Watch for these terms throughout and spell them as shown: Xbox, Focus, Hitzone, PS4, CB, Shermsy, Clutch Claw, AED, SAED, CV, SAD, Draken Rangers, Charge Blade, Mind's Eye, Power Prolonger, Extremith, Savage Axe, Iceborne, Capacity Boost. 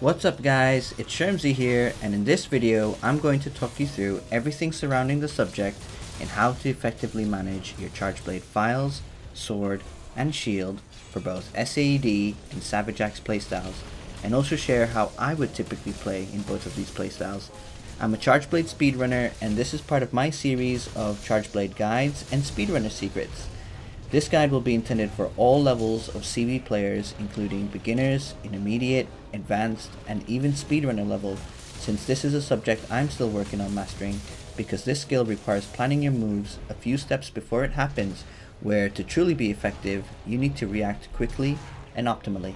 What's up guys, it's Shermsy here, and in this video I'm going to talk you through everything surrounding the subject and how to effectively manage your Charge Blade files, sword and shield for both SAED and Savage Axe playstyles, and also share how I would typically play in both of these playstyles. I'm a Charge Blade speedrunner, and this is part of my series of Charge Blade guides and speedrunner secrets. This guide will be intended for all levels of CV players, including beginners, intermediate, advanced, and even speedrunner level, since this is a subject I'm still working on mastering, because this skill requires planning your moves a few steps before it happens, where to truly be effective, you need to react quickly and optimally.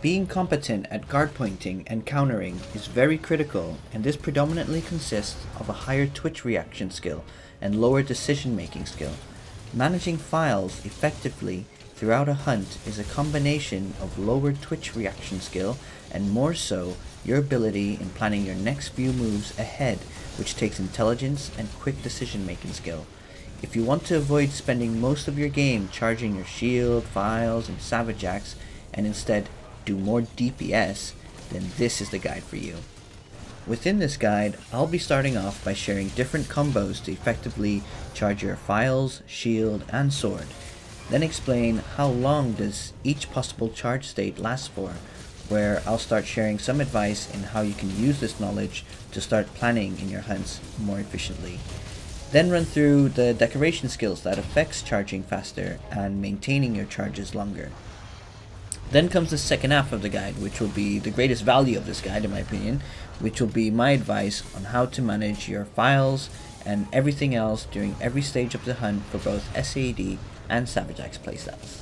Being competent at guard pointing and countering is very critical, and this predominantly consists of a higher twitch reaction skill and lower decision making skill. Managing files effectively throughout a hunt is a combination of lower twitch reaction skill and more so your ability in planning your next few moves ahead, which takes intelligence and quick decision making skill. If you want to avoid spending most of your game charging your shield, files and Savage Axe, and instead do more DPS, then this is the guide for you. Within this guide, I'll be starting off by sharing different combos to effectively charge your files, shield, and sword. Then explain how long does each possible charge state last for, where I'll start sharing some advice in how you can use this knowledge to start planning in your hunts more efficiently. Then run through the decoration skills that affects charging faster and maintaining your charges longer. Then comes the second half of the guide, which will be the greatest value of this guide in my opinion, which will be my advice on how to manage your files and everything else during every stage of the hunt for both SAED and Savage Axe playstyles.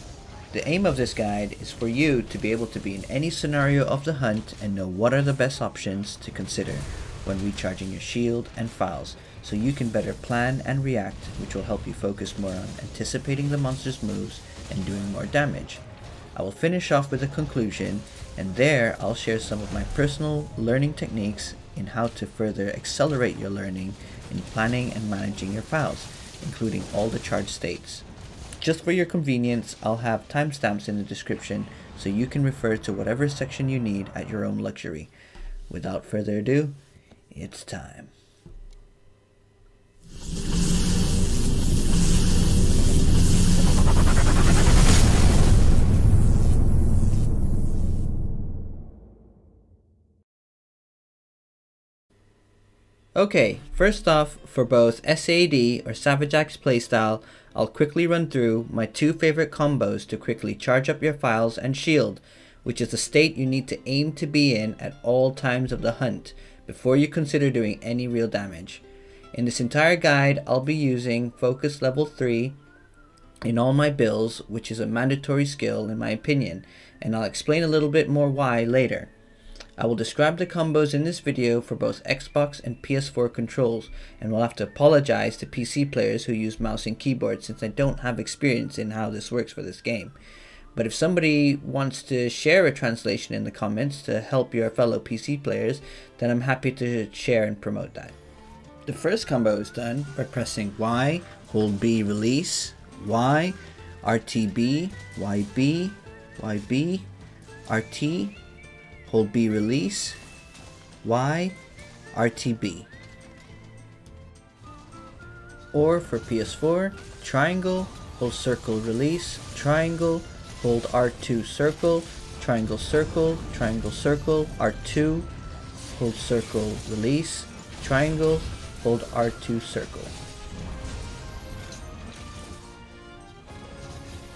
The aim of this guide is for you to be able to be in any scenario of the hunt and know what are the best options to consider when recharging your shield and files, so you can better plan and react, which will help you focus more on anticipating the monster's moves and doing more damage. I will finish off with a conclusion, and there I'll share some of my personal learning techniques in how to further accelerate your learning in planning and managing your files, including all the charge states. Just for your convenience, I'll have timestamps in the description so you can refer to whatever section you need at your own luxury. Without further ado, it's time. Okay, first off, for both SAED or Savage Axe playstyle, I'll quickly run through my two favorite combos to quickly charge up your files and shield, which is the state you need to aim to be in at all times of the hunt, before you consider doing any real damage. In this entire guide, I'll be using Focus Level 3 in all my builds, which is a mandatory skill in my opinion, and I'll explain a little bit more why later. I will describe the combos in this video for both Xbox and PS4 controls, and will have to apologize to PC players who use mouse and keyboard, since I don't have experience in how this works for this game. But if somebody wants to share a translation in the comments to help your fellow PC players, then I'm happy to share and promote that. The first combo is done by pressing Y, hold B, release, Y, RTB, YB, YB, RT, hold B, release, Y, RTB. Or for PS4, triangle, hold circle, release, triangle, hold R2, circle, triangle, circle, triangle, circle, R2, hold circle, release, triangle, hold R2, circle.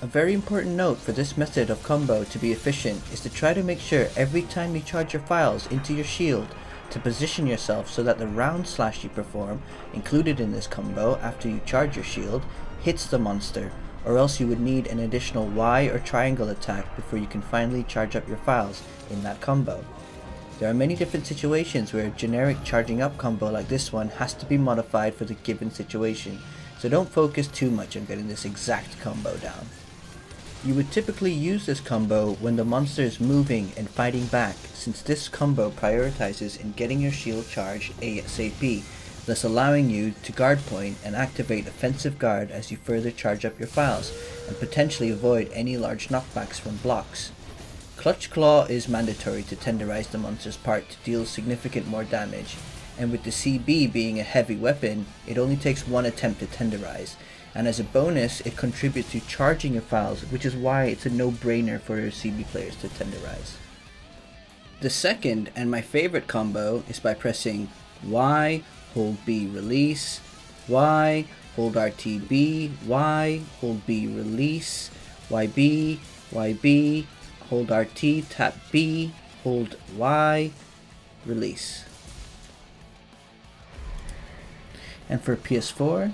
A very important note for this method of combo to be efficient is to try to make sure every time you charge your files into your shield to position yourself so that the round slash you perform included in this combo after you charge your shield hits the monster, or else you would need an additional Y or triangle attack before you can finally charge up your files in that combo. There are many different situations where a generic charging up combo like this one has to be modified for the given situation, so don't focus too much on getting this exact combo down. You would typically use this combo when the monster is moving and fighting back, since this combo prioritizes in getting your shield charged ASAP, thus allowing you to guard point and activate offensive guard as you further charge up your files, and potentially avoid any large knockbacks from blocks. Clutch Claw is mandatory to tenderize the monster's part to deal significant more damage, and with the CB being a heavy weapon, it only takes one attempt to tenderize, and as a bonus it contributes to charging your files, which is why it's a no-brainer for your CB players to tenderize. The second, and my favorite combo, is by pressing Y, hold B, release, Y, hold RTB, Y, hold B, release, YB, YB, hold RT, tap B, hold Y, release. And for PS4,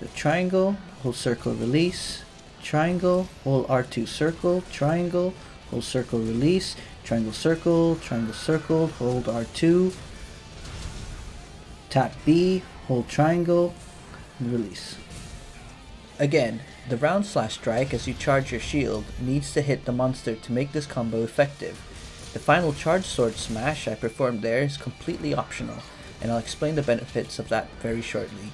the triangle, hold circle, release, triangle, hold R2, circle, triangle, hold circle, release, triangle, circle, hold R2, tap B, hold triangle, and release. Again, the round slash strike as you charge your shield needs to hit the monster to make this combo effective. The final charge sword smash I performed there is completely optional, and I'll explain the benefits of that very shortly.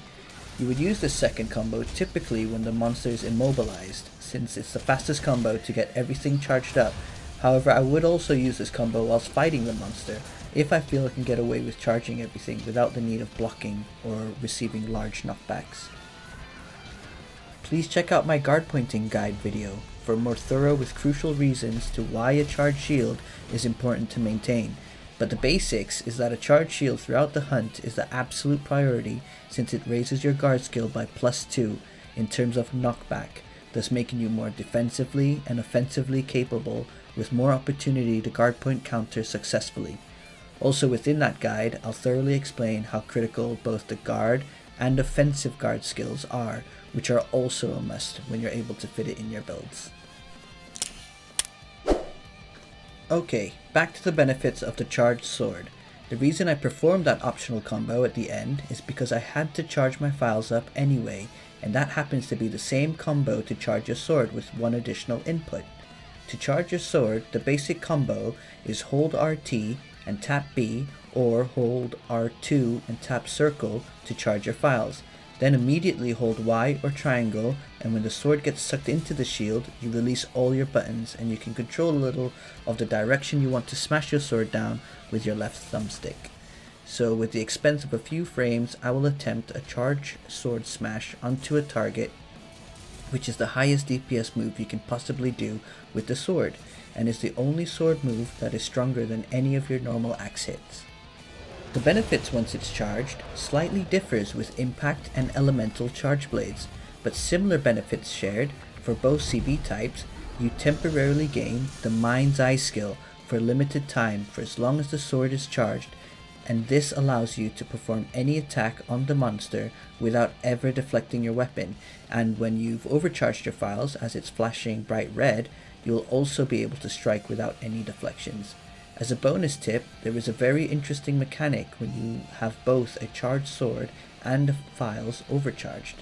You would use this second combo typically when the monster is immobilized, since it's the fastest combo to get everything charged up. However, I would also use this combo whilst fighting the monster, if I feel I can get away with charging everything without the need of blocking or receiving large knockbacks. Please check out my guard pointing guide video for more thorough with crucial reasons to why a charged shield is important to maintain. But the basics is that a charged shield throughout the hunt is the absolute priority, since it raises your guard skill by +2 in terms of knockback, thus making you more defensively and offensively capable with more opportunity to guard point counter successfully. Also within that guide, I'll thoroughly explain how critical both the guard and offensive guard skills are, which are also a must when you're able to fit it in your builds. Okay, back to the benefits of the charged sword. The reason I performed that optional combo at the end is because I had to charge my files up anyway, and that happens to be the same combo to charge your sword with one additional input. To charge your sword, the basic combo is hold RT and tap B, or hold R2 and tap circle to charge your files. Then immediately hold Y or triangle, and when the sword gets sucked into the shield, you release all your buttons and you can control a little of the direction you want to smash your sword down with your left thumbstick. So with the expense of a few frames, I will attempt a charge sword smash onto a target, which is the highest DPS move you can possibly do with the sword, and is the only sword move that is stronger than any of your normal axe hits. The benefits once it's charged slightly differs with impact and elemental charge blades, but similar benefits shared for both CB types. You temporarily gain the Mind's Eye skill for a limited time for as long as the sword is charged, and this allows you to perform any attack on the monster without ever deflecting your weapon, and when you've overcharged your files as it's flashing bright red, you'll also be able to strike without any deflections. As a bonus tip, there is a very interesting mechanic when you have both a charged sword and files overcharged.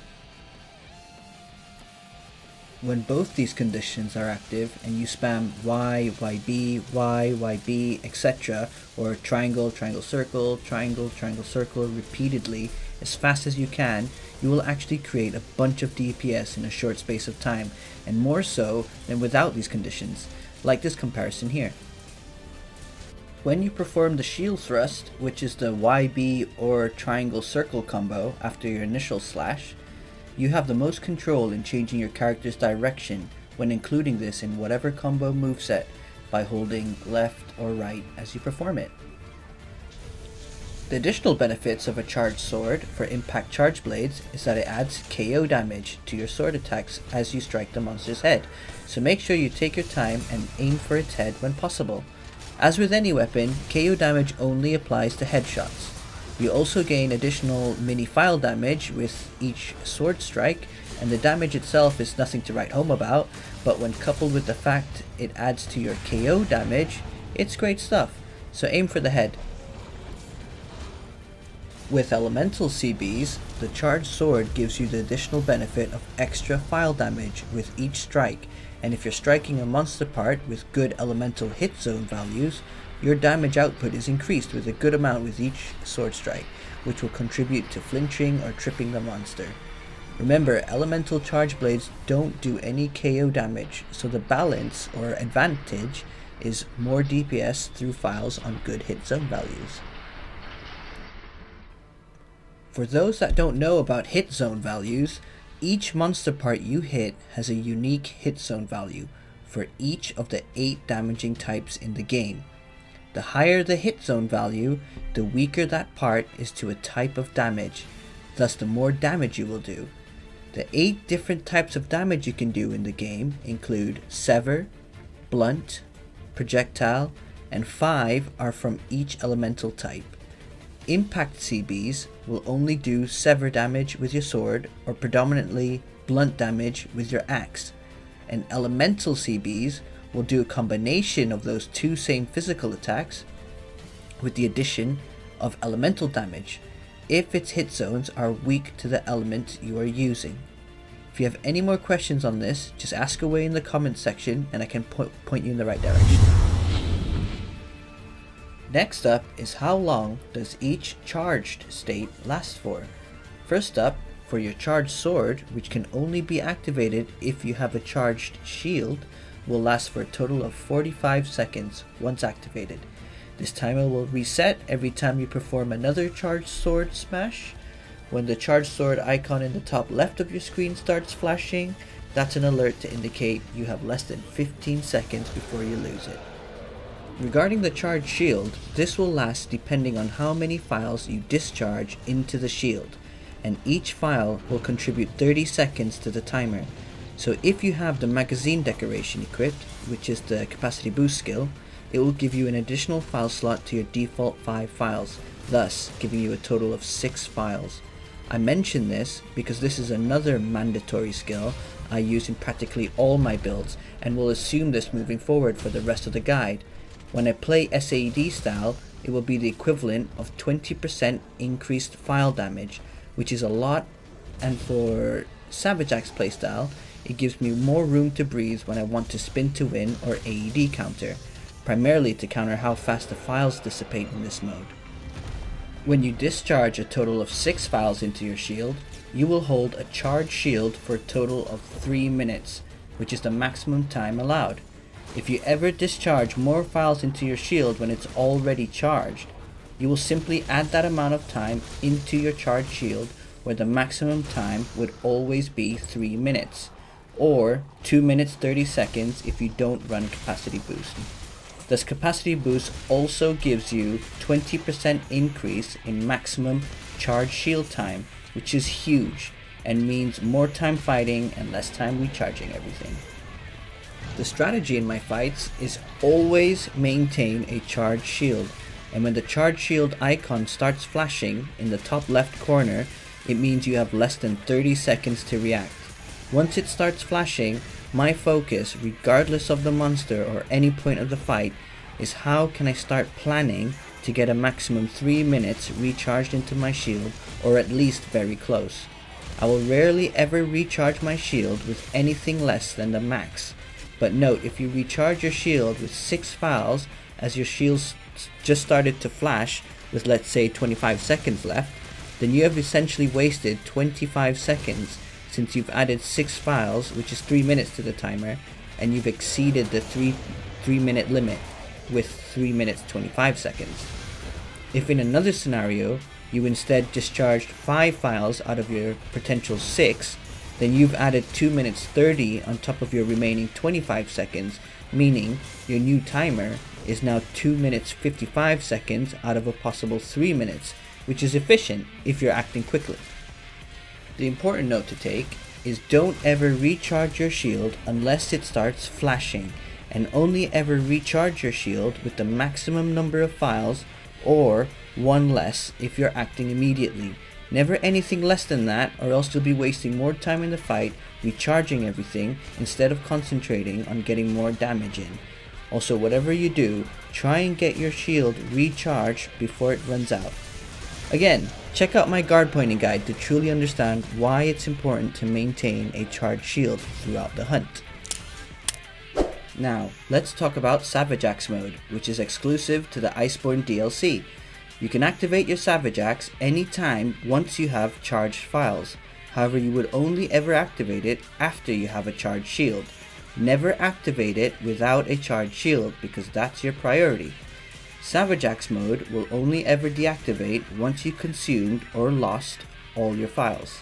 When both these conditions are active and you spam Y, YB, Y, YB, etc., or triangle, triangle, circle repeatedly as fast as you can, you will actually create a bunch of DPS in a short space of time, and more so than without these conditions, like this comparison here. When you perform the shield thrust, which is the YB or triangle circle combo after your initial slash, you have the most control in changing your character's direction when including this in whatever combo moveset by holding left or right as you perform it. The additional benefits of a charged sword for impact charge blades is that it adds KO damage to your sword attacks as you strike the monster's head, so make sure you take your time and aim for its head when possible. As with any weapon, KO damage only applies to headshots. You also gain additional mini file damage with each sword strike, and the damage itself is nothing to write home about, but when coupled with the fact it adds to your KO damage, it's great stuff, so aim for the head. With elemental CBs, the charged sword gives you the additional benefit of extra file damage with each strike, and if you're striking a monster part with good elemental hit zone values, your damage output is increased with a good amount with each sword strike, which will contribute to flinching or tripping the monster. Remember, elemental charge blades don't do any KO damage, so the balance or advantage is more DPS through files on good hit zone values. For those that don't know about hit zone values, each monster part you hit has a unique hit zone value for each of the 8 damaging types in the game. The higher the hit zone value, the weaker that part is to a type of damage, thus the more damage you will do. The 8 different types of damage you can do in the game include Sever, Blunt, Projectile, and 5 are from each elemental type. Impact CBs will only do Sever damage with your sword or predominantly Blunt damage with your axe, and Elemental CBs will do a combination of those two same physical attacks with the addition of elemental damage, if its hit zones are weak to the element you are using. If you have any more questions on this, just ask away in the comments section and I can point you in the right direction. Next up is how long does each charged state last for. First up, for your charged sword, which can only be activated if you have a charged shield, will last for a total of 45 seconds once activated. This timer will reset every time you perform another charged sword smash. When the charged sword icon in the top left of your screen starts flashing, that's an alert to indicate you have less than 15 seconds before you lose it. Regarding the charged shield, this will last depending on how many files you discharge into the shield, and each file will contribute 30 seconds to the timer. So if you have the magazine decoration equipped, which is the capacity boost skill, it will give you an additional file slot to your default 5 files, thus giving you a total of 6 files. I mention this because this is another mandatory skill I use in practically all my builds and will assume this moving forward for the rest of the guide. When I play SAED style, it will be the equivalent of 20% increased file damage, which is a lot, and for Savage Axe playstyle, it gives me more room to breathe when I want to spin to win or AED counter, primarily to counter how fast the files dissipate in this mode. When you discharge a total of 6 files into your shield, you will hold a charged shield for a total of 3 minutes, which is the maximum time allowed. If you ever discharge more files into your shield when it's already charged, you will simply add that amount of time into your charged shield, where the maximum time would always be 3 minutes. Or 2 minutes 30 seconds if you don't run capacity boost. This capacity boost also gives you 20% increase in maximum charge shield time, which is huge and means more time fighting and less time recharging everything. The strategy in my fights is always maintain a charge shield, and when the charge shield icon starts flashing in the top left corner, it means you have less than 30 seconds to react. Once it starts flashing, my focus, regardless of the monster or any point of the fight, is how can I start planning to get a maximum 3 minutes recharged into my shield, or at least very close. I will rarely ever recharge my shield with anything less than the max, but note, if you recharge your shield with 6 files as your shield just started to flash with, let's say, 25 seconds left, then you have essentially wasted 25 seconds since you've added 6 files, which is 3 minutes to the timer, and you've exceeded the 3 minute limit with 3 minutes 25 seconds. If in another scenario, you instead discharged 5 files out of your potential 6, then you've added 2 minutes 30 on top of your remaining 25 seconds, meaning your new timer is now 2 minutes 55 seconds out of a possible 3 minutes, which is efficient if you're acting quickly. The important note to take is don't ever recharge your shield unless it starts flashing, and only ever recharge your shield with the maximum number of files or 1 less if you're acting immediately. Never anything less than that, or else you'll be wasting more time in the fight recharging everything instead of concentrating on getting more damage in. Also, whatever you do, try and get your shield recharged before it runs out. Again, check out my guard pointing guide to truly understand why it's important to maintain a charged shield throughout the hunt. Now, let's talk about Savage Axe mode, which is exclusive to the Iceborne DLC. You can activate your Savage Axe anytime once you have charged files. However, you would only ever activate it after you have a charged shield. Never activate it without a charged shield because that's your priority. Savage Axe mode will only ever deactivate once you consumed or lost all your files.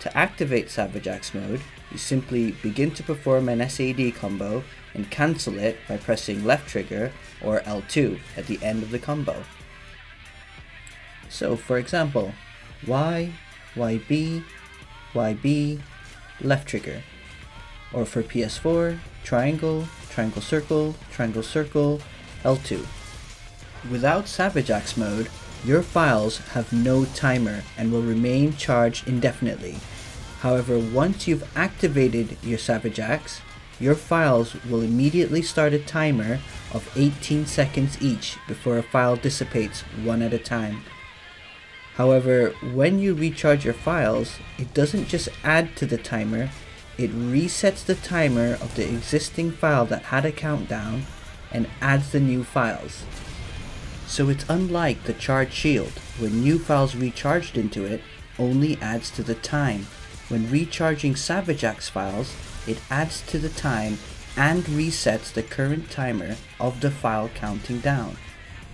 To activate Savage Axe mode, you simply begin to perform an SAED combo and cancel it by pressing left trigger or L2 at the end of the combo. So for example, YB, left trigger. Or for PS4, triangle circle, L2. Without Savage Axe mode, your files have no timer and will remain charged indefinitely. However, once you've activated your Savage Axe, your files will immediately start a timer of 18 seconds each before a file dissipates one at a time. However, when you recharge your files, it doesn't just add to the timer, it resets the timer of the existing file that had a countdown and adds the new files. So it's unlike the charge shield, when new files recharged into it only adds to the time. When recharging Savage Axe files, it adds to the time and resets the current timer of the file counting down.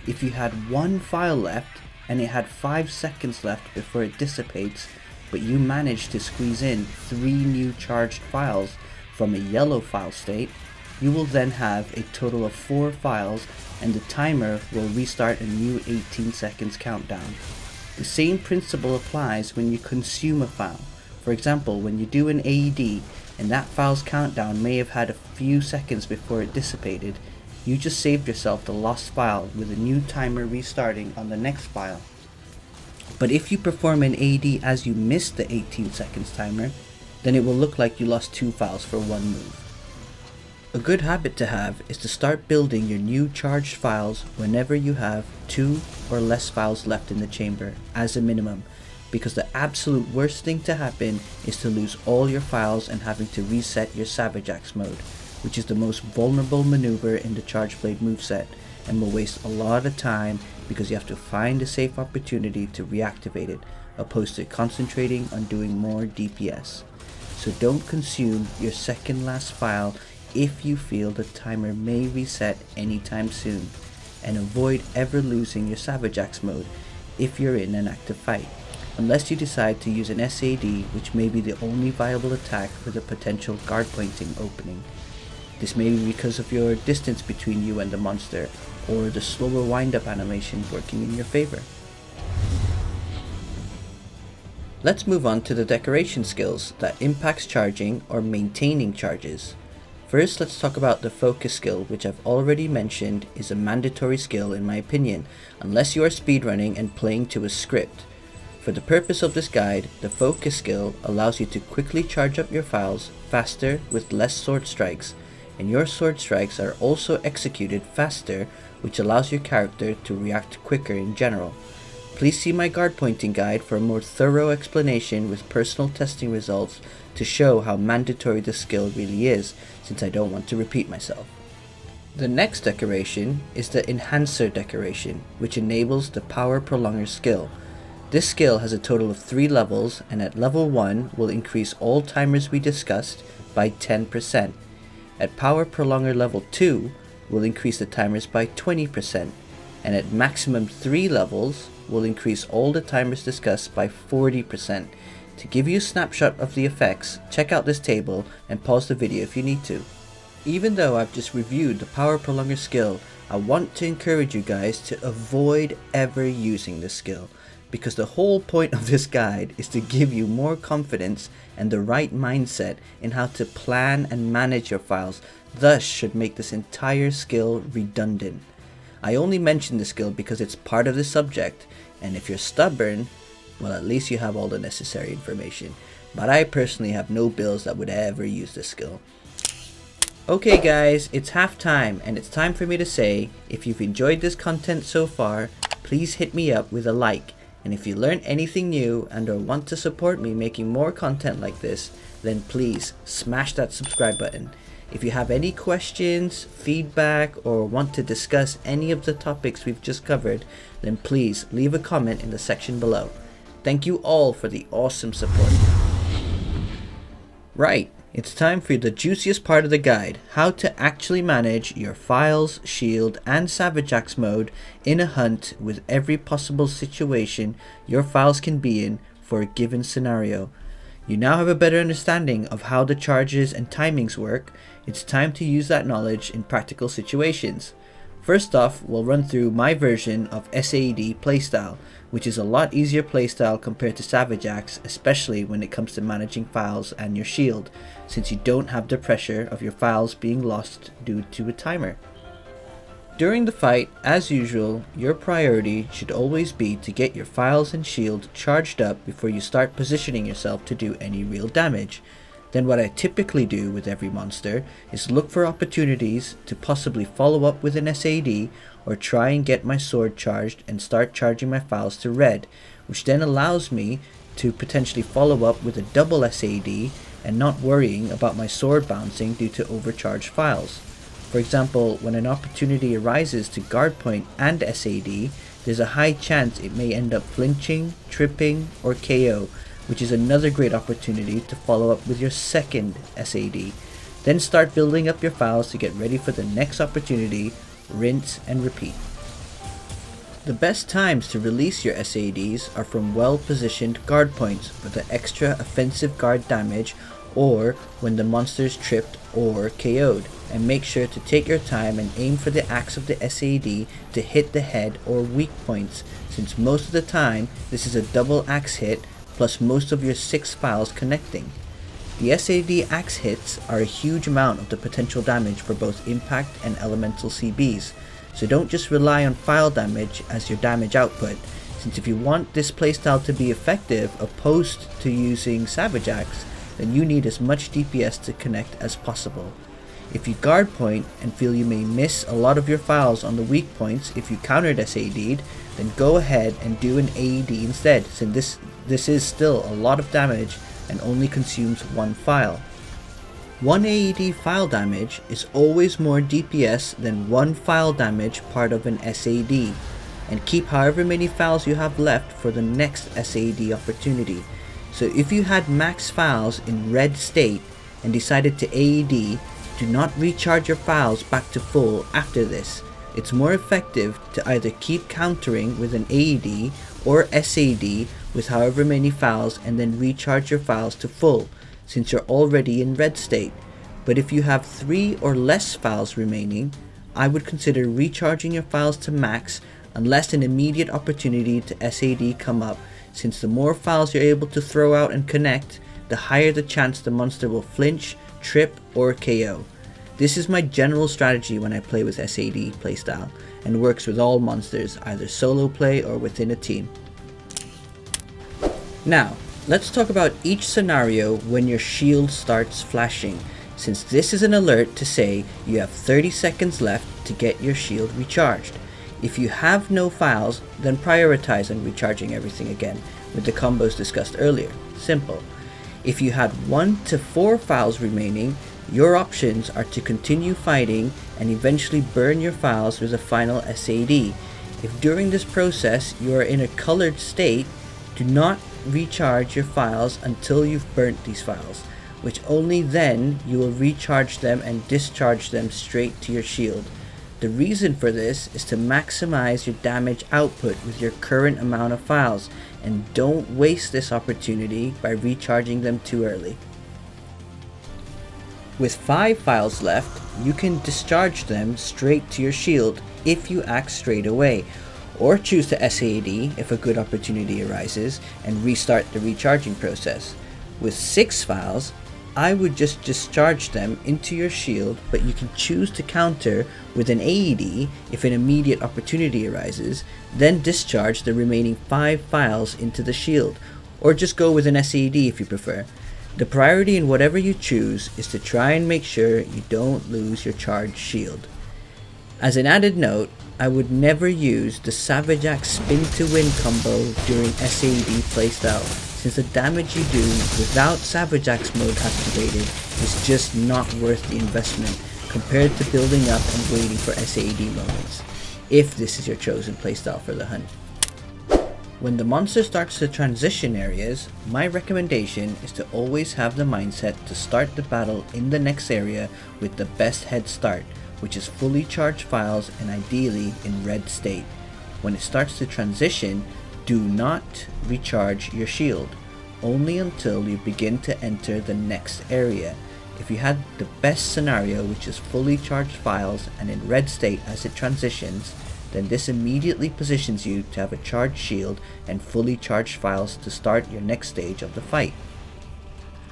If you had one file left and it had 5 seconds left before it dissipates, but you managed to squeeze in 3 new charged files from a yellow file state, you will then have a total of 4 files and the timer will restart a new 18 seconds countdown. The same principle applies when you consume a file. For example, when you do an AED and that file's countdown may have had a few seconds before it dissipated, you just saved yourself the lost file with a new timer restarting on the next file. But if you perform an AED as you missed the 18 seconds timer, then it will look like you lost 2 files for one move. A good habit to have is to start building your new charged files whenever you have 2 or less files left in the chamber as a minimum, because the absolute worst thing to happen is to lose all your files and having to reset your Savage Axe mode, which is the most vulnerable maneuver in the Charge Blade moveset and will waste a lot of time because you have to find a safe opportunity to reactivate it, opposed to concentrating on doing more DPS. So don't consume your second last file if you feel the timer may reset anytime soon, and avoid ever losing your Savage Axe mode if you're in an active fight, unless you decide to use an SAD, which may be the only viable attack with a potential guard pointing opening. This may be because of your distance between you and the monster, or the slower wind-up animation working in your favor. Let's move on to the decoration skills that impacts charging or maintaining charges. First, let's talk about the focus skill, which I've already mentioned is a mandatory skill in my opinion, unless you are speedrunning and playing to a script. For the purpose of this guide, the focus skill allows you to quickly charge up your files faster with less sword strikes, and your sword strikes are also executed faster, which allows your character to react quicker in general. Please see my guard pointing guide for a more thorough explanation with personal testing results to show how mandatory this skill really is, since I don't want to repeat myself. The next decoration is the Enhancer decoration, which enables the Power Prolonger skill. This skill has a total of 3 levels, and at level 1 will increase all timers we discussed by 10%. At Power Prolonger level 2 will increase the timers by 20%, and at maximum 3 levels will increase all the timers discussed by 40%. To give you a snapshot of the effects, check out this table and pause the video if you need to. Even though I've just reviewed the Power Prolonger skill, I want to encourage you guys to avoid ever using this skill, because the whole point of this guide is to give you more confidence and the right mindset in how to plan and manage your files, thus should make this entire skill redundant. I only mention the skill because it's part of the subject, and if you're stubborn, well, at least you have all the necessary information, but I personally have no bills that would ever use this skill. Okay guys, it's half time and it's time for me to say, if you've enjoyed this content so far, please hit me up with a like. And if you learn anything new and or want to support me making more content like this, then please smash that subscribe button. If you have any questions, feedback, or want to discuss any of the topics we've just covered, then please leave a comment in the section below. Thank you all for the awesome support. Right, It's time for the juiciest part of the guide, how to actually manage your files, shield and Savage Axe mode in a hunt with every possible situation your files can be in for a given scenario. You now have a better understanding of how the charges and timings work. It's time to use that knowledge in practical situations. First off, we'll run through my version of SAED playstyle, which is a lot easier playstyle compared to Savage Axe, especially when it comes to managing files and your shield, since you don't have the pressure of your files being lost due to a timer. During the fight, as usual, your priority should always be to get your files and shield charged up before you start positioning yourself to do any real damage. Then what I typically do with every monster is look for opportunities to possibly follow up with an SAED or try and get my sword charged and start charging my files to red, which then allows me to potentially follow up with a double SAED and not worrying about my sword bouncing due to overcharged files. For example, when an opportunity arises to guard point and SAED, there's a high chance it may end up flinching, tripping, or KO, which is another great opportunity to follow up with your second SAED. Then start building up your files to get ready for the next opportunity, rinse and repeat. The best times to release your SAEDs are from well-positioned guard points for the extra offensive guard damage or when the monster is tripped or KO'd, and make sure to take your time and aim for the axe of the SAED to hit the head or weak points, since most of the time this is a double axe hit plus most of your 6 files connecting. The SAED axe hits are a huge amount of the potential damage for both impact and elemental CBs, so don't just rely on file damage as your damage output, since if you want this playstyle to be effective opposed to using Savage Axe, then you need as much DPS to connect as possible. If you guard point and feel you may miss a lot of your files on the weak points if you countered SAED'd, then go ahead and do an AED instead, since this is still a lot of damage and only consumes 1 file. 1 AED file damage is always more DPS than 1 file damage part of an SAED, and keep however many files you have left for the next SAED opportunity. So if you had max files in red state and decided to AED, do not recharge your files back to full after this. It's more effective to either keep countering with an AED or SAED with however many files and then recharge your files to full, since you're already in red state. But if you have 3 or less files remaining, I would consider recharging your files to max unless an immediate opportunity to SAED come up, since the more files you're able to throw out and connect, the higher the chance the monster will flinch, trip, or KO. This is my general strategy when I play with SAED playstyle, and works with all monsters, either solo play or within a team. Now, let's talk about each scenario when your shield starts flashing, since this is an alert to say you have 30 seconds left to get your shield recharged. If you have no files, then prioritize on recharging everything again, with the combos discussed earlier. Simple. If you had 1 to 4 files remaining, your options are to continue fighting and eventually burn your files with a final SAED. If during this process you are in a colored state, do not recharge your files until you've burnt these files, which only then you will recharge them and discharge them straight to your shield. The reason for this is to maximize your damage output with your current amount of files, and don't waste this opportunity by recharging them too early. With 5 files left, you can discharge them straight to your shield if you act straight away, or choose to SAED if a good opportunity arises and restart the recharging process. With 6 files, I would just discharge them into your shield, but you can choose to counter with an AED if an immediate opportunity arises, then discharge the remaining 5 files into the shield, or just go with an SAED if you prefer. The priority in whatever you choose is to try and make sure you don't lose your charged shield. As an added note, I would never use the Savage Axe spin to win combo during SAED playstyle, since the damage you do without Savage Axe mode activated is just not worth the investment compared to building up and waiting for SAED moments, if this is your chosen playstyle for the hunt. When the monster starts to transition areas, my recommendation is to always have the mindset to start the battle in the next area with the best head start, which is fully charged files and ideally in red state. When it starts to transition, do not recharge your shield, only until you begin to enter the next area. If you had the best scenario, which is fully charged files and in red state as it transitions, then this immediately positions you to have a charged shield and fully charged files to start your next stage of the fight.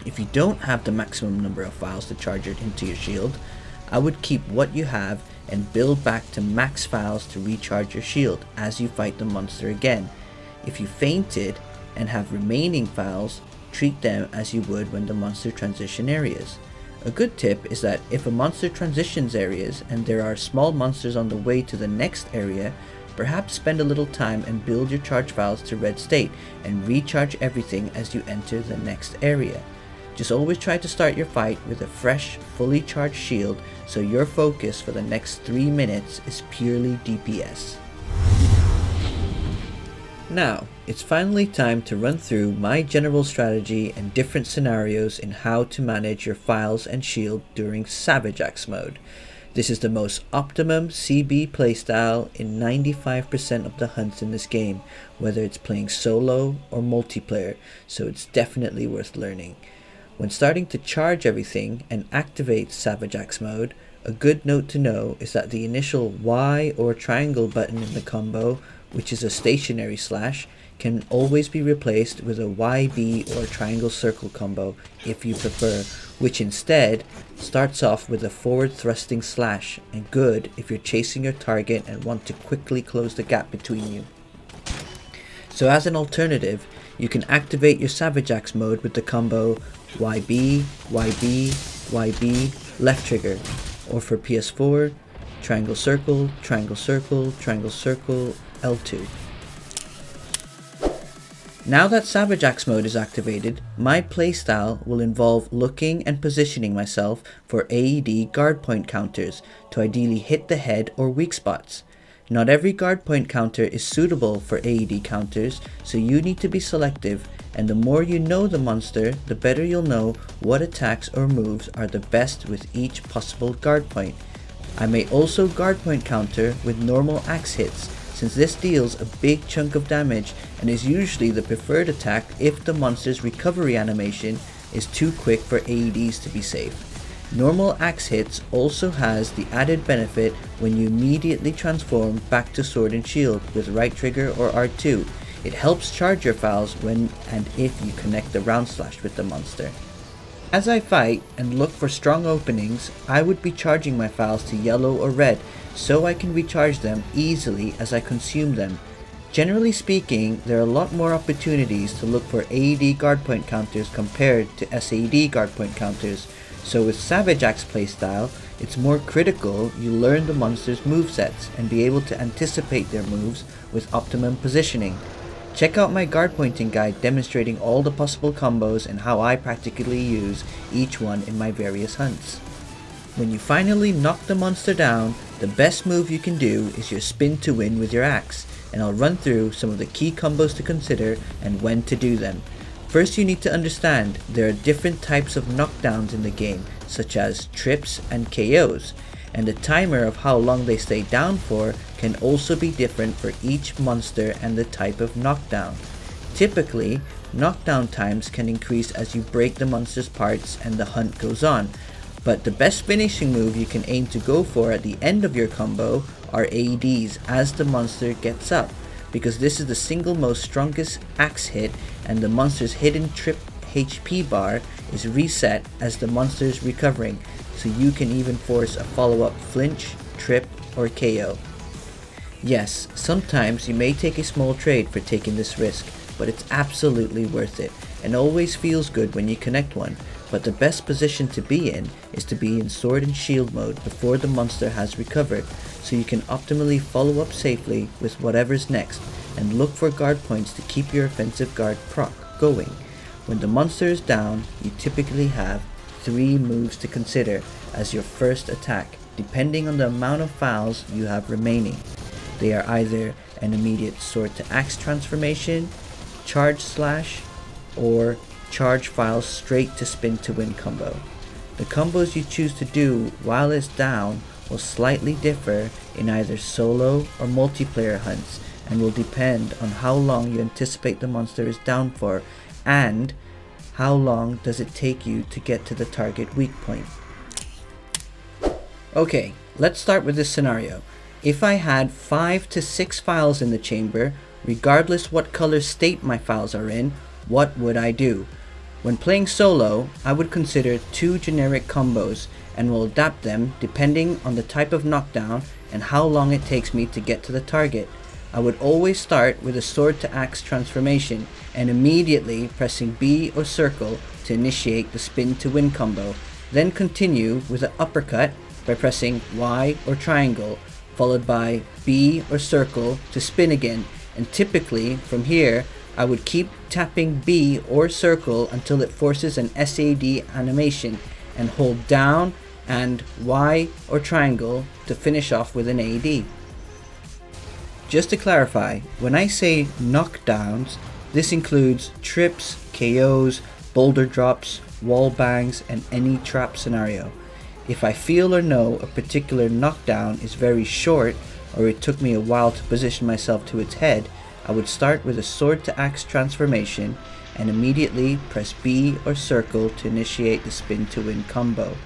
If you don't have the maximum number of files to charge it into your shield, I would keep what you have and build back to max files to recharge your shield as you fight the monster again. If you fainted and have remaining files, treat them as you would when the monster transition areas. A good tip is that if a monster transitions areas and there are small monsters on the way to the next area, perhaps spend a little time and build your charge files to red state and recharge everything as you enter the next area. Just always try to start your fight with a fresh, fully charged shield so your focus for the next 3 minutes is purely DPS. Now, it's finally time to run through my general strategy and different scenarios in how to manage your files and shield during Savage Axe mode. This is the most optimum CB playstyle in 95% of the hunts in this game, whether it's playing solo or multiplayer, so it's definitely worth learning. When starting to charge everything and activate Savage Axe mode, a good note to know is that the initial Y or triangle button in the combo, which is a stationary slash, can always be replaced with a YB or triangle circle combo if you prefer, which instead starts off with a forward thrusting slash and good if you're chasing your target and want to quickly close the gap between you. So as an alternative, you can activate your Savage Axe mode with the combo YB, YB, YB, left trigger, or for PS4, triangle circle, triangle circle, triangle circle, L2. Now that Savage Axe mode is activated, my playstyle will involve looking and positioning myself for AED guard point counters to ideally hit the head or weak spots. Not every guard point counter is suitable for AED counters, so you need to be selective, and the more you know the monster, the better you'll know what attacks or moves are the best with each possible guard point. I may also guard point counter with normal axe hits, since this deals a big chunk of damage and is usually the preferred attack if the monster's recovery animation is too quick for AEDs to be safe. Normal axe hits also has the added benefit when you immediately transform back to sword and shield with right trigger or R2. It helps charge your files when and if you connect the round slash with the monster. As I fight and look for strong openings, I would be charging my files to yellow or red so I can recharge them easily as I consume them. Generally speaking, there are a lot more opportunities to look for AED guard point counters compared to SAED guard point counters, so with Savage Axe playstyle, it's more critical you learn the monster's movesets and be able to anticipate their moves with optimum positioning. Check out my guard pointing guide demonstrating all the possible combos and how I practically use each one in my various hunts. When you finally knock the monster down, the best move you can do is your spin to win with your axe, and I'll run through some of the key combos to consider and when to do them. First, you need to understand there are different types of knockdowns in the game, such as trips and KOs, and the timer of how long they stay down for can also be different for each monster and the type of knockdown. Typically, knockdown times can increase as you break the monster's parts and the hunt goes on, but the best finishing move you can aim to go for at the end of your combo are AEDs as the monster gets up, because this is the single most strongest axe hit and the monster's hidden trip HP bar is reset as the monster's recovering, so you can even force a follow-up flinch, trip, or KO. Yes, sometimes you may take a small trade for taking this risk, but it's absolutely worth it and always feels good when you connect one, but the best position to be in is to be in sword and shield mode before the monster has recovered, so you can optimally follow up safely with whatever's next and look for guard points to keep your offensive guard proc going. When the monster is down, you typically have 3 moves to consider as your first attack, depending on the amount of files you have remaining. They are either an immediate sword to axe transformation, charge slash, or charge file straight to spin to win combo. The combos you choose to do while it's down will slightly differ in either solo or multiplayer hunts and will depend on how long you anticipate the monster is down for and how long does it take you to get to the target weak point. Okay, let's start with this scenario. If I had 5 to 6 files in the chamber, regardless what color state my files are in, what would I do? When playing solo, I would consider 2 generic combos and will adapt them depending on the type of knockdown and how long it takes me to get to the target. I would always start with a sword to axe transformation and immediately pressing B or circle to initiate the spin to win combo, then continue with an uppercut by pressing Y or triangle, followed by B or circle to spin again, and typically from here I would keep tapping B or circle until it forces an SAED animation and hold down and Y or triangle to finish off with an AED. Just to clarify, when I say knockdowns, this includes trips, KOs, boulder drops, wall bangs, and any trap scenario. If I feel or know a particular knockdown is very short or it took me a while to position myself to its head, I would start with a sword to axe transformation and immediately press B or circle to initiate the spin to win combo,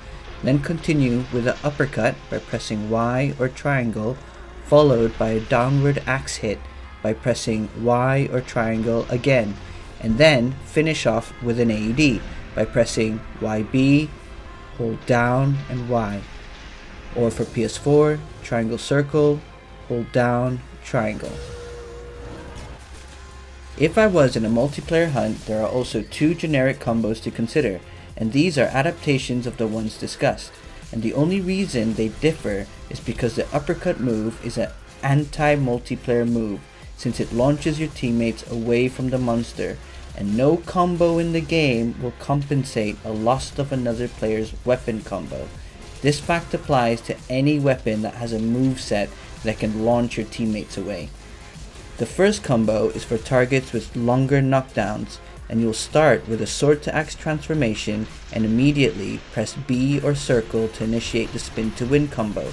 then continue with an uppercut by pressing Y or triangle, followed by a downward axe hit by pressing Y or triangle again, and then finish off with an AED by pressing YB, hold down and Y, or for PS4, triangle circle, hold down, triangle. If I was in a multiplayer hunt, there are also 2 generic combos to consider, and these are adaptations of the ones discussed, and the only reason they differ is because the uppercut move is an anti-multiplayer move, since it launches your teammates away from the monster, and no combo in the game will compensate a loss of another player's weapon combo. This fact applies to any weapon that has a moveset that can launch your teammates away. The first combo is for targets with longer knockdowns, and you'll start with a sword to axe transformation and immediately press B or circle to initiate the spin to win combo.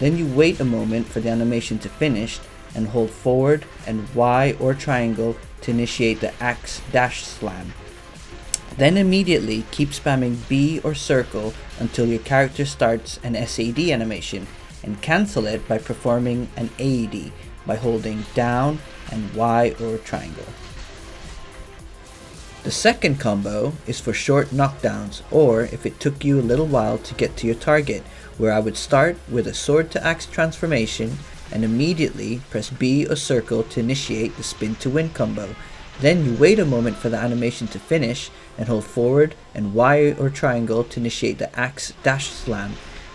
Then you wait a moment for the animation to finish and hold forward and Y or triangle to initiate the axe dash slam. Then immediately keep spamming B or circle until your character starts an SAD animation and cancel it by performing an AED by holding down and Y or triangle. The second combo is for short knockdowns, or if it took you a little while to get to your target, where I would start with a sword to axe transformation and immediately press B or circle to initiate the spin to win combo. Then you wait a moment for the animation to finish and hold forward and Y or triangle to initiate the axe dash slam.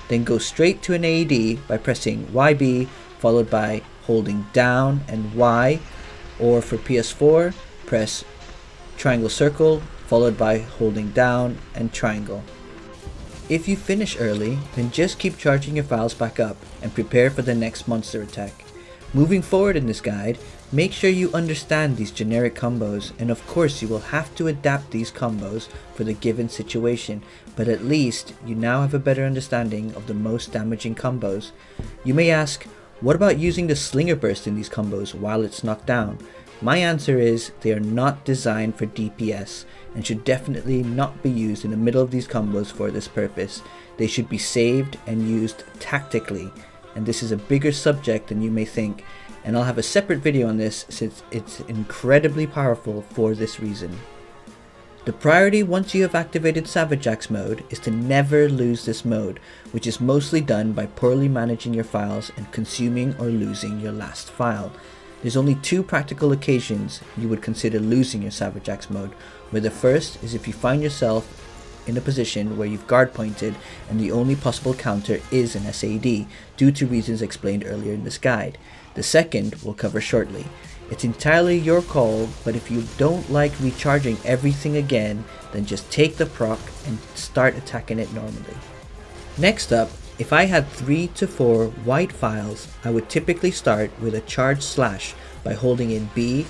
Then go straight to an AED by pressing YB followed by holding down and Y, or for PS4, press triangle circle followed by holding down and triangle. If you finish early, then just keep charging your files back up and prepare for the next monster attack. Moving forward in this guide, make sure you understand these generic combos, and of course you will have to adapt these combos for the given situation, but at least you now have a better understanding of the most damaging combos. You may ask, what about using the Slinger Burst in these combos while it's knocked down? My answer is they are not designed for DPS and should definitely not be used in the middle of these combos for this purpose. They should be saved and used tactically, and this is a bigger subject than you may think, and I'll have a separate video on this since it's incredibly powerful for this reason. The priority once you have activated Savage Axe mode is to never lose this mode, which is mostly done by poorly managing your files and consuming or losing your last file. There's only 2 practical occasions you would consider losing your Savage Axe mode, where the first is if you find yourself in a position where you've guard pointed and the only possible counter is an SAD due to reasons explained earlier in this guide. The second we'll cover shortly. It's entirely your call, but if you don't like recharging everything again, then just take the proc and start attacking it normally. Next up, If I had 3 to 4 white files, I would typically start with a charge slash by holding in B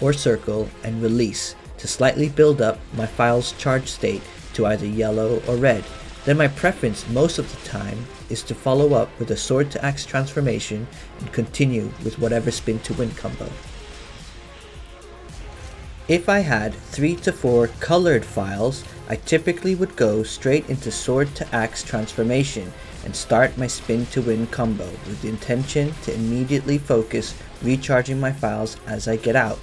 or circle and release to slightly build up my file's charge state to either yellow or red. Then my preference most of the time is to follow up with a sword to axe transformation and continue with whatever spin to win combo. If I had 3 to 4 colored files, I typically would go straight into sword to axe transformation and start my spin to win combo with the intention to immediately focus recharging my files as I get out.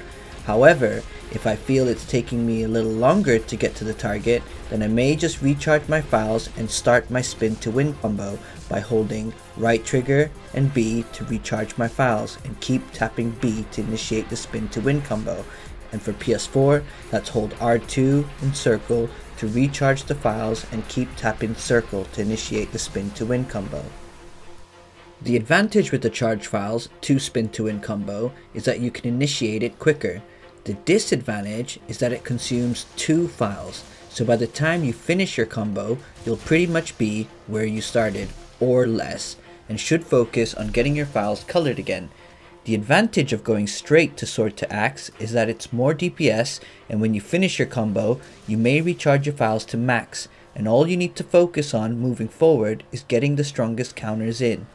However, if I feel it's taking me a little longer to get to the target, then I may just recharge my files and start my spin to win combo by holding right trigger and B to recharge my files and keep tapping B to initiate the spin to win combo. And for PS4, let's hold R2 and circle to recharge the files and keep tapping circle to initiate the spin to win combo. The advantage with the charge files to spin to win combo is that you can initiate it quicker. The disadvantage is that it consumes 2 files, so by the time you finish your combo, you'll pretty much be where you started, or less, and should focus on getting your files colored again. The advantage of going straight to sword to axe is that it's more DPS, and when you finish your combo, you may recharge your files to max, and all you need to focus on moving forward is getting the strongest counters in.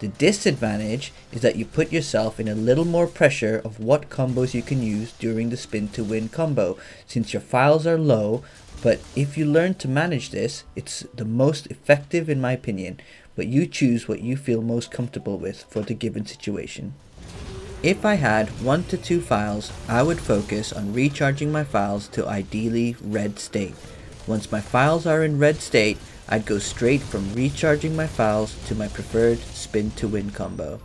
The disadvantage is that you put yourself in a little more pressure of what combos you can use during the spin to win combo, since your files are low, but if you learn to manage this, it's the most effective in my opinion, but you choose what you feel most comfortable with for the given situation. If I had 1 to 2 files, I would focus on recharging my files to ideally red state. Once my files are in red state, I'd go straight from recharging my files to my preferred spin to win combo.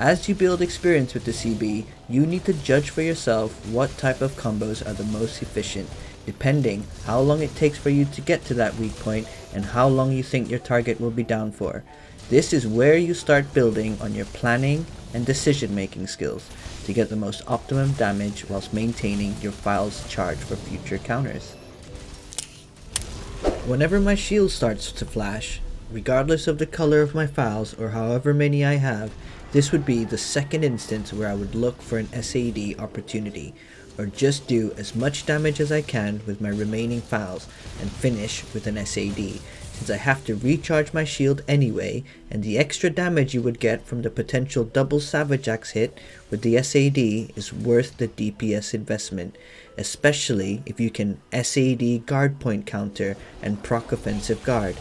As you build experience with the CB, you need to judge for yourself what type of combos are the most efficient, depending how long it takes for you to get to that weak point and how long you think your target will be down for. This is where you start building on your planning and decision making skills to get the most optimum damage whilst maintaining your file's charge for future counters. Whenever my shield starts to flash, regardless of the color of my files or however many I have, this would be the second instance where I would look for an SAED opportunity, or just do as much damage as I can with my remaining files and finish with an SAED, since I have to recharge my shield anyway, and the extra damage you would get from the potential double Savage Axe hit with the SAED is worth the DPS investment, especially if you can SAED guard point counter and proc offensive guard.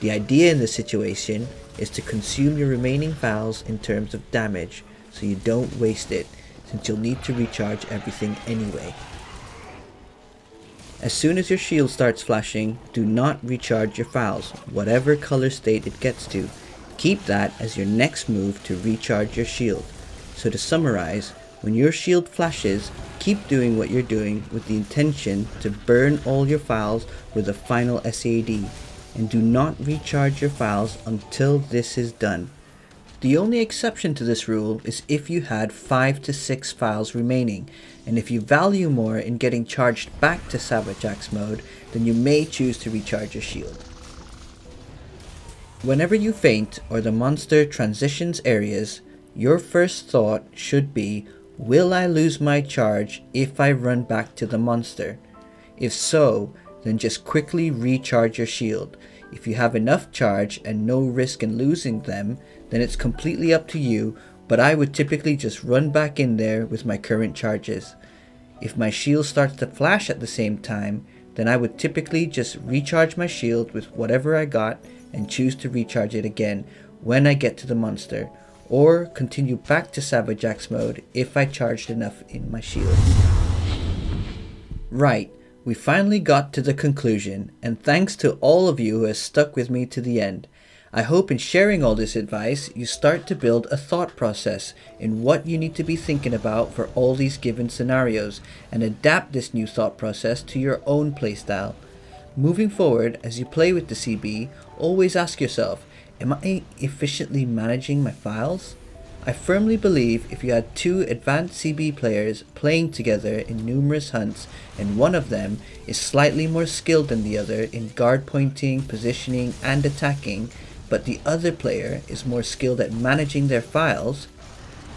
The idea in this situation is to consume your remaining files in terms of damage, so you don't waste it, since you'll need to recharge everything anyway. As soon as your shield starts flashing, do not recharge your files, whatever color state it gets to. Keep that as your next move to recharge your shield. So to summarize, when your shield flashes, keep doing what you're doing with the intention to burn all your files with a final SAED, and do not recharge your files until this is done. The only exception to this rule is if you had 5 to 6 files remaining, and if you value more in getting charged back to Savage Axe mode, then you may choose to recharge your shield. Whenever you faint or the monster transitions areas, your first thought should be, will I lose my charge if I run back to the monster? If so, then just quickly recharge your shield. If you have enough charge and no risk in losing them, then it's completely up to you, but I would typically just run back in there with my current charges. If my shield starts to flash at the same time, then I would typically just recharge my shield with whatever I got and choose to recharge it again when I get to the monster, or continue back to Savage Axe mode if I charged enough in my shield. Right. We finally got to the conclusion, and thanks to all of you who have stuck with me to the end. I hope in sharing all this advice, you start to build a thought process in what you need to be thinking about for all these given scenarios, and adapt this new thought process to your own playstyle. Moving forward, as you play with the CB, always ask yourself, am I efficiently managing my files? I firmly believe if you had 2 advanced CB players playing together in numerous hunts, and one of them is slightly more skilled than the other in guard pointing, positioning, and attacking, but the other player is more skilled at managing their files,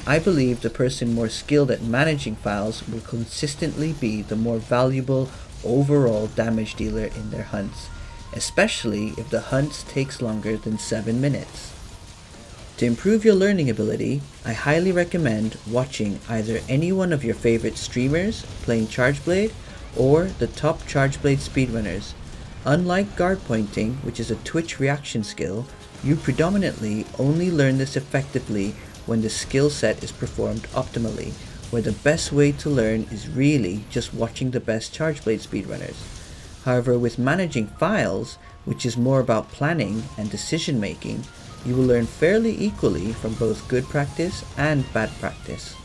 I believe the person more skilled at managing files will consistently be the more valuable overall damage dealer in their hunts, especially if the hunt takes longer than 7 minutes. To improve your learning ability, I highly recommend watching either any one of your favorite streamers playing Charge Blade or the top Charge Blade speedrunners. Unlike guard pointing, which is a twitch reaction skill, you predominantly only learn this effectively when the skill set is performed optimally, where the best way to learn is really just watching the best Charge Blade speedrunners. However, with managing files, which is more about planning and decision making, you will learn fairly equally from both good practice and bad practice.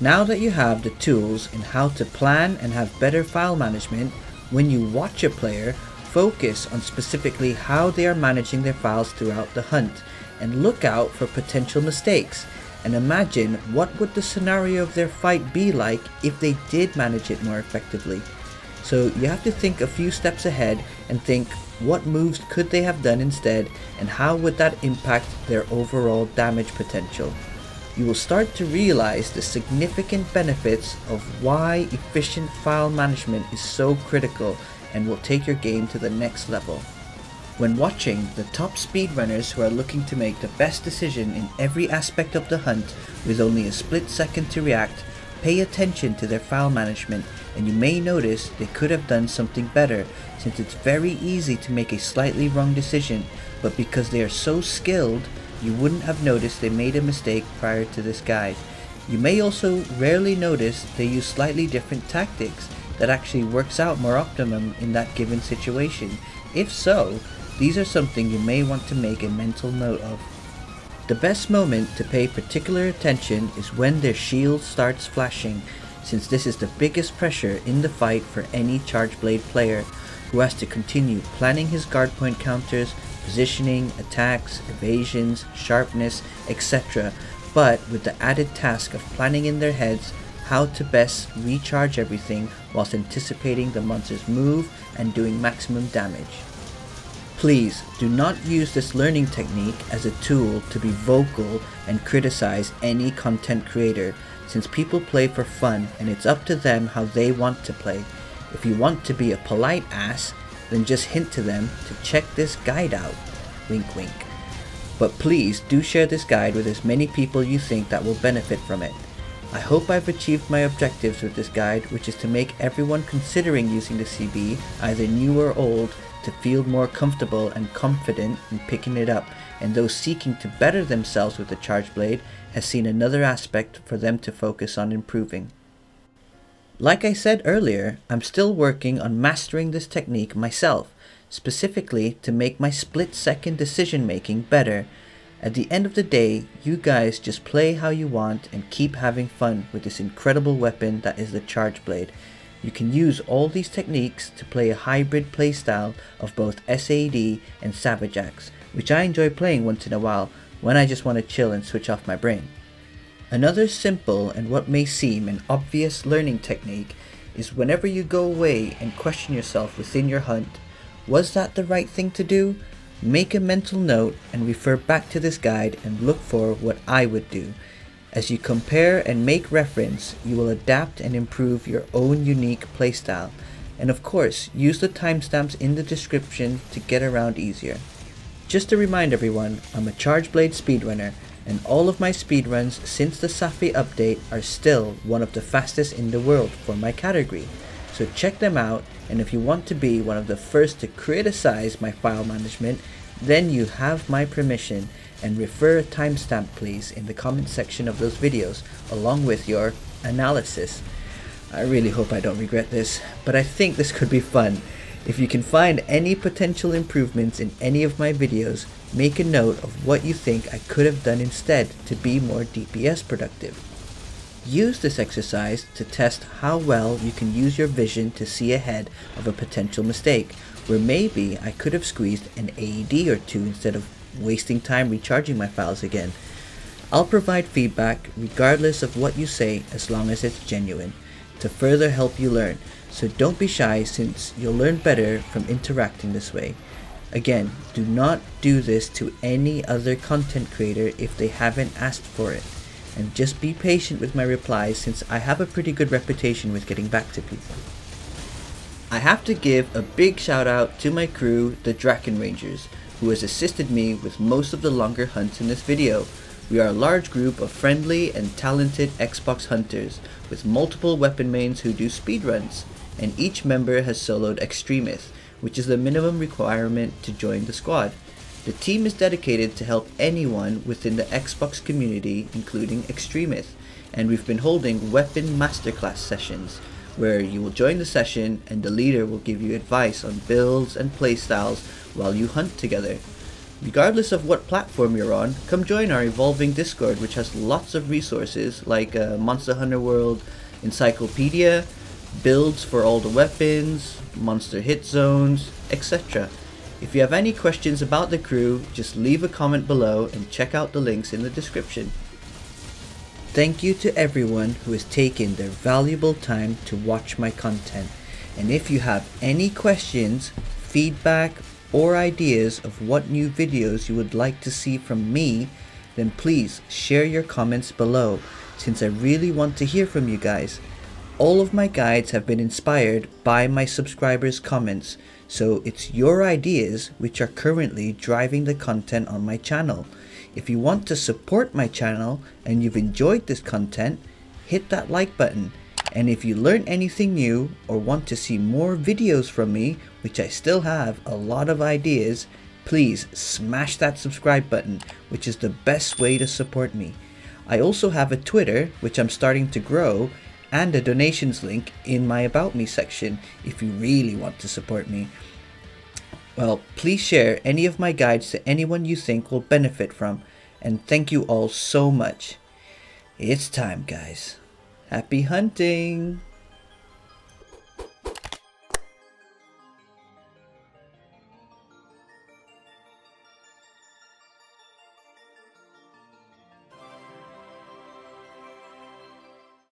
Now that you have the tools in how to plan and have better file management, when you watch a player, focus on specifically how they are managing their files throughout the hunt, and look out for potential mistakes, and imagine what would the scenario of their fight be like if they did manage it more effectively. So you have to think a few steps ahead and think, what moves could they have done instead, and how would that impact their overall damage potential? You will start to realize the significant benefits of why efficient file management is so critical and will take your game to the next level. When watching the top speedrunners who are looking to make the best decision in every aspect of the hunt with only a split second to react, pay attention to their file management, and you may notice they could have done something better, since it's very easy to make a slightly wrong decision, but because they are so skilled, you wouldn't have noticed they made a mistake prior to this guide. You may also rarely notice they use slightly different tactics that actually works out more optimum in that given situation. If so, these are something you may want to make a mental note of. The best moment to pay particular attention is when their shield starts flashing, since this is the biggest pressure in the fight for any Charge Blade player, who has to continue planning his guard point counters, positioning, attacks, evasions, sharpness, etc., but with the added task of planning in their heads how to best recharge everything whilst anticipating the monster's move and doing maximum damage. Please do not use this learning technique as a tool to be vocal and criticize any content creator, since people play for fun and it's up to them how they want to play. If you want to be a polite ass, then just hint to them to check this guide out, wink wink. But please do share this guide with as many people you think that will benefit from it. I hope I've achieved my objectives with this guide, which is to make everyone considering using the CV, either new or old, to feel more comfortable and confident in picking it up, and those seeking to better themselves with the Charge Blade has seen another aspect for them to focus on improving. Like I said earlier, I'm still working on mastering this technique myself, specifically to make my split-second decision-making better. At the end of the day, you guys just play how you want and keep having fun with this incredible weapon that is the Charge Blade. You can use all these techniques to play a hybrid playstyle of both SAED and Savage Axe, which I enjoy playing once in a while when I just want to chill and switch off my brain. Another simple and what may seem an obvious learning technique is whenever you go away and question yourself within your hunt, was that the right thing to do? Make a mental note and refer back to this guide and look for what I would do. As you compare and make reference, you will adapt and improve your own unique playstyle. And of course, use the timestamps in the description to get around easier. Just to remind everyone, I'm a Charge Blade speedrunner, and all of my speedruns since the Safi update are still one of the fastest in the world for my category. So check them out, and if you want to be one of the first to criticize my file management, then you have my permission, and refer a timestamp please in the comment section of those videos along with your analysis. I really hope I don't regret this, but I think this could be fun. If you can find any potential improvements in any of my videos, make a note of what you think I could have done instead to be more DPS productive. Use this exercise to test how well you can use your vision to see ahead of a potential mistake, where maybe I could have squeezed an AED or two instead of wasting time recharging my files again. I'll provide feedback regardless of what you say as long as it's genuine, to further help you learn, so don't be shy since you'll learn better from interacting this way. Again, do not do this to any other content creator if they haven't asked for it, and just be patient with my replies since I have a pretty good reputation with getting back to people. I have to give a big shout out to my crew, the Draken Rangers, who has assisted me with most of the longer hunts in this video. We are a large group of friendly and talented Xbox hunters with multiple weapon mains who do speedruns, and each member has soloed Extremith, which is the minimum requirement to join the squad. The team is dedicated to help anyone within the Xbox community, including Extremith, and we've been holding weapon masterclass sessions, where you will join the session and the leader will give you advice on builds and playstyles while you hunt together. Regardless of what platform you're on, come join our evolving Discord, which has lots of resources like Monster Hunter World Encyclopedia, builds for all the weapons, monster hit zones, etc. If you have any questions about the crew, just leave a comment below and check out the links in the description. Thank you to everyone who has taken their valuable time to watch my content, and if you have any questions, feedback, or ideas of what new videos you would like to see from me, then please share your comments below since I really want to hear from you guys. All of my guides have been inspired by my subscribers' comments, so it's your ideas which are currently driving the content on my channel. If you want to support my channel and you've enjoyed this content, hit that like button. And if you learn anything new or want to see more videos from me, which I still have a lot of ideas, please smash that subscribe button, which is the best way to support me. I also have a Twitter, which I'm starting to grow, and a donations link in my About Me section if you really want to support me. Well, please share any of my guides to anyone you think will benefit from, and thank you all so much. It's time, guys. Happy hunting!